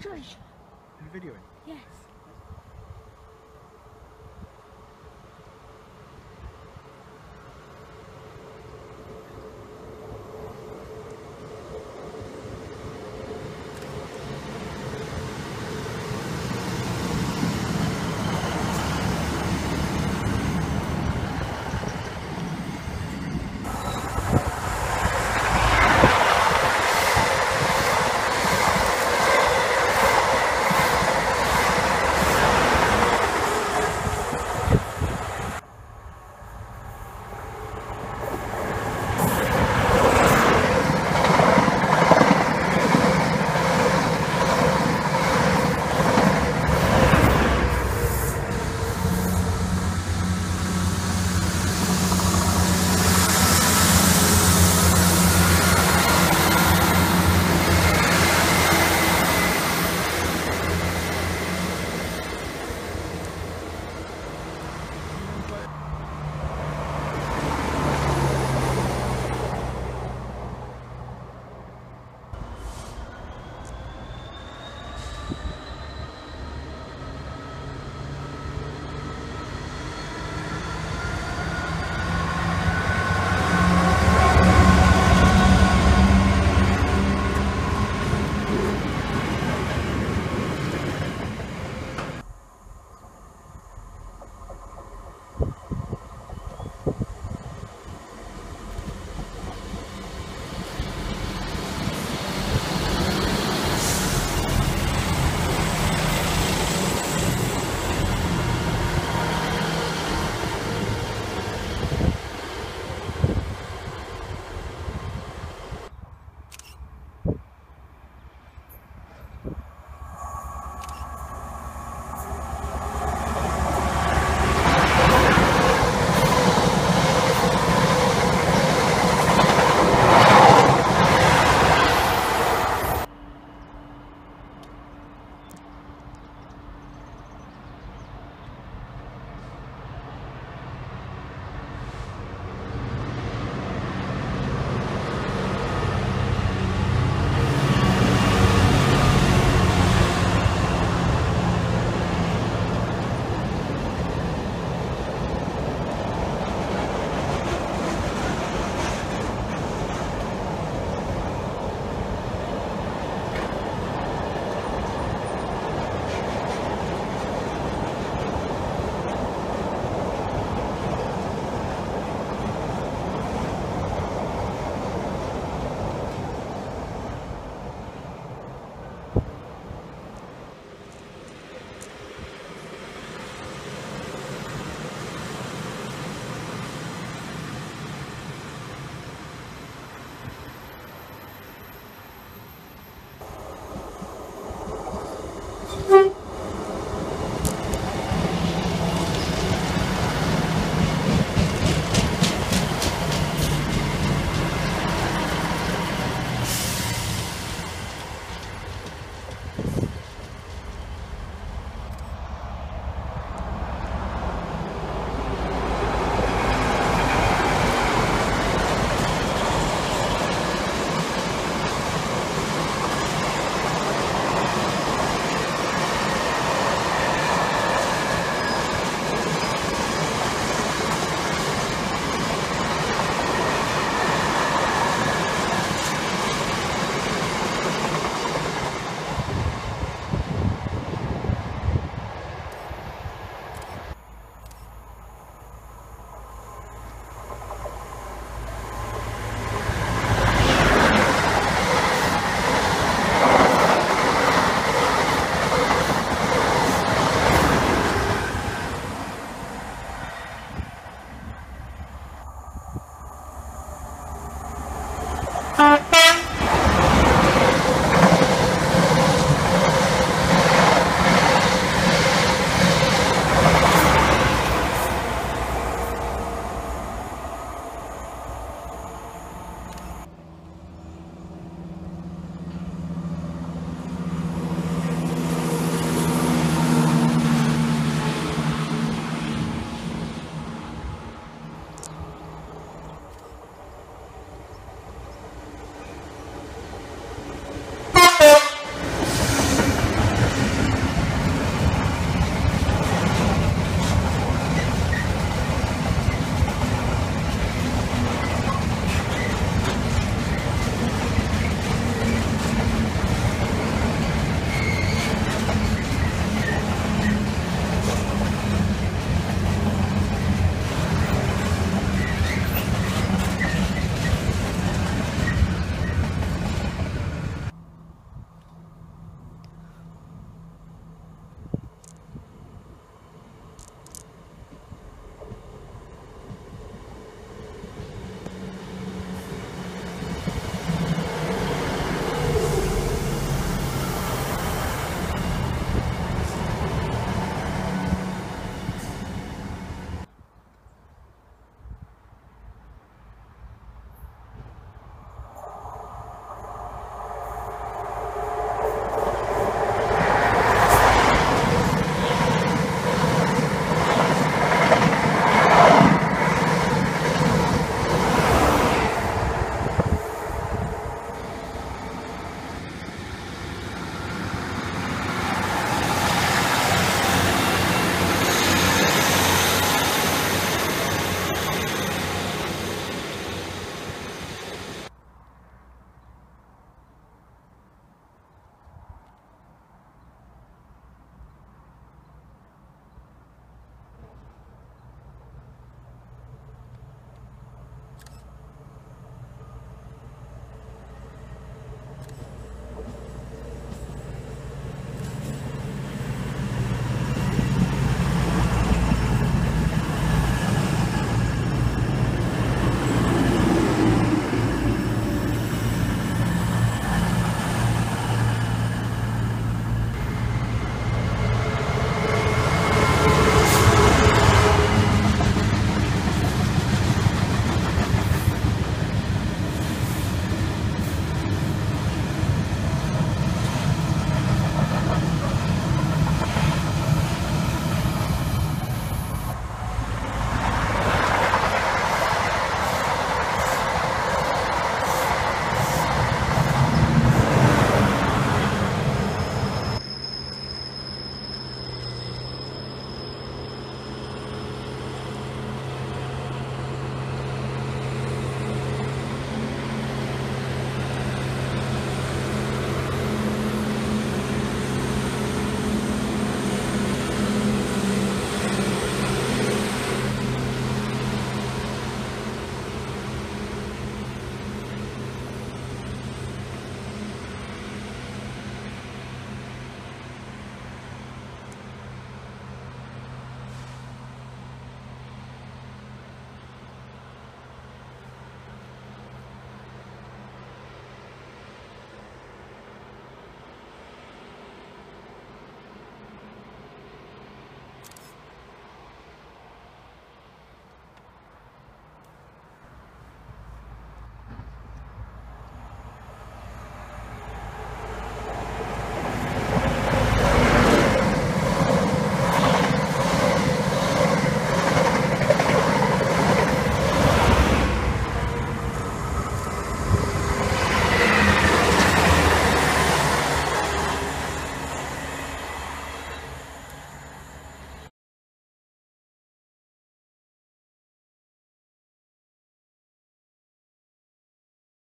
Josh. You're videoing? Yes.